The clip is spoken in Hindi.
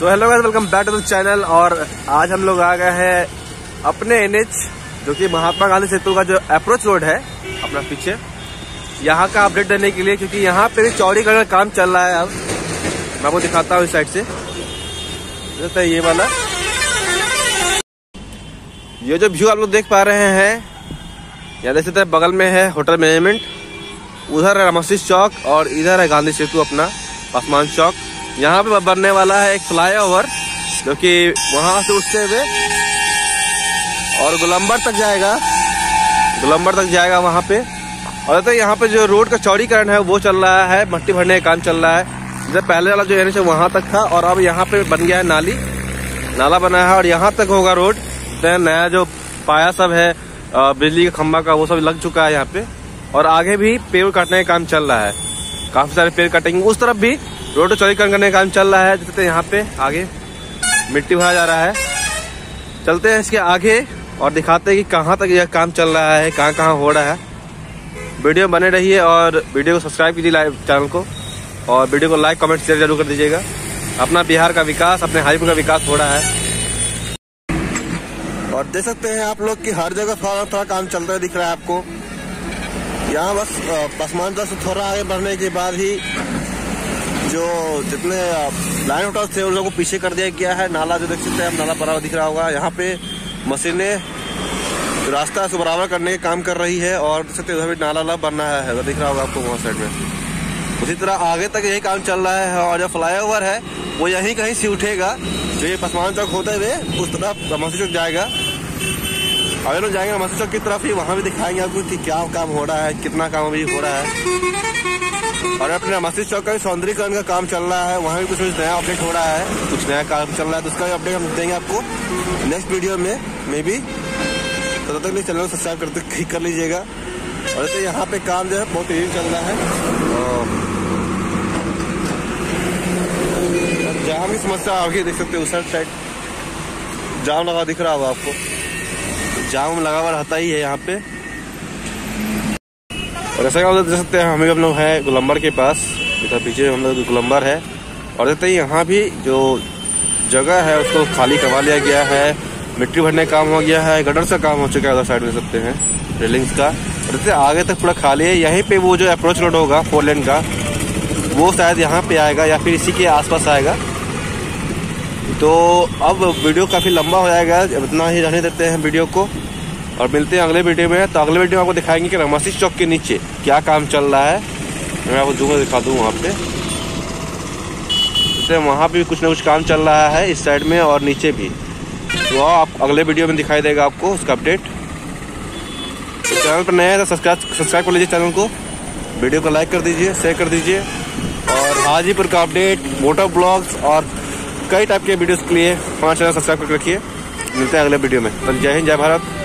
तो hello guys, welcome back to the channel. और आज हम लोग आ गए हैं अपने NH जो कि महात्मा गांधी सेतु का जो अप्रोच रोड है अपना पीछे, यहाँ का अपडेट देने के लिए, क्योंकि यहाँ पे भी चौड़ीकरण का काम चल रहा है। अब मैं आपको दिखाता हूँ इस साइड से, तो ये वाला ये जो व्यू आप लोग देख पा रहे हैं, यहाँ देख सकते हैं बगल में है होटल मैनेजमेंट, उधर है रामशीष चौक और इधर है गांधी सेतु अपना पसमान चौक। यहाँ पे बनने वाला है एक फ्लाईओवर जो कि वहाँ से उठते हुए और गोलम्बर तक जाएगा वहाँ पे। और तो यहाँ पे जो रोड का चौड़ीकरण है वो चल रहा है, मट्टी भरने का काम चल रहा है। जैसे पहले वाला जो एनएच वहाँ तक था और अब यहाँ पे बन गया है नाला बना है और यहाँ तक होगा रोड। तो नया जो पाया सब है बिजली का खम्बा का वो सब लग चुका है यहाँ पे। और आगे भी पेड़ काटने का काम चल रहा है, काफी सारे पेड़ कटेंगे। उस तरफ भी रोड चौड़ीकरण करने का काम चल रहा है। जैसे यहाँ पे आगे मिट्टी भरा जा रहा है। चलते हैं इसके आगे और दिखाते हैं कि कहाँ तक यह काम चल रहा है, कहाँ कहाँ हो रहा है। वीडियो बने रहिए और वीडियो को सब्सक्राइब कीजिए लाइव चैनल को, और वीडियो को लाइक कमेंट शेयर जरूर कर दीजिएगा। अपना बिहार का विकास, अपने हाजीपुर का विकास हो रहा है। और देख सकते हैं आप लोग कि हर जगह थोड़ा थोड़ा काम चलता दिख रहा है आपको। यहाँ बस पसमान चौक से थोड़ा आगे बढ़ने के बाद ही जो जितने लाइन होटल थे उन लोगों को पीछे कर दिया गया है। नाला जो देख सकते हैं, नाला भरा हुआ दिख रहा होगा। यहाँ पे मशीनें तो रास्ता से बराबर करने का काम कर रही है। और देख सकते हैं उधर भी नाला बनना है, उधर दिख रहा होगा आपको वहाँ साइड में। उसी तरह आगे तक यही काम चल रहा है। और जो फ्लाईओवर है वो यहीं कहीं से उठेगा, जो ये पसमान चौक होते हुए उस तरफ नमस्ते चौक जाएगा। अगर लोग जाएंगे नमस्ते चौक की तरफ ही, वहाँ भी दिखाएंगे आपको कि क्या काम हो रहा है, कितना काम अभी हो रहा है। और अपने नमस्ते चौक का भी सौंदर्यीकरण का काम चल रहा है, वहाँ भी कुछ नया अपडेट हो रहा है, कुछ नया काम चल रहा है। तो उसका भी अपडेट हम देंगे आपको नेक्स्ट वीडियो में मे बी। तो तब तक चैनल को सब्सक्राइब कर लीजिएगा। और जैसे यहाँ पे काम जो है बहुत तेजी चल रहा है। जहाँ भी समस्या आगे देख सकते हो, उस साइड जाम लगा दिख रहा होगा आपको, जाम लगा हुआ रहता ही है यहाँ पे। और ऐसा क्या देख सकते हैं, हम लोग हैं गोलम्बर के पास, इधर पीछे हम लोग गोलम्बर है। और देखते हैं यहाँ भी जो जगह है उसको खाली करवा लिया गया है, मिट्टी भरने काम हो गया है, गडर से काम हो चुका है उधर साइड में सकते हैं रेलिंग्स का। और देखते हैं आगे तक पूरा खाली है। यहीं पे वो जो अप्रोच रोड होगा 4 लेन का, वो शायद यहाँ पे आएगा या फिर इसी के आसपास आएगा। तो अब वीडियो काफ़ी लंबा हो जाएगा, इतना ही रहने देते हैं वीडियो को। और मिलते हैं अगले वीडियो में। तो अगले वीडियो में आपको दिखाएंगे कि रामशीष चौक के नीचे क्या काम चल रहा है। मैं आपको जूम दिखा दूँ वहाँ पे, जैसे वहाँ पे भी कुछ ना कुछ काम चल रहा है इस साइड में और नीचे भी। तो आप अगले वीडियो में दिखाई देगा आपको उसका अपडेट। तो चैनल पर नया है तो सब्सक्राइब कर लीजिए चैनल को, वीडियो को लाइक कर दीजिए, शेयर कर दीजिए। और हाजीपुर का अपडेट, मोटर ब्लॉग्स और कई टाइप के वीडियोस के लिए हमारा चैनल सब्सक्राइब करके रखिए। मिलते हैं अगले वीडियो में। तब जय हिंद, जय भारत।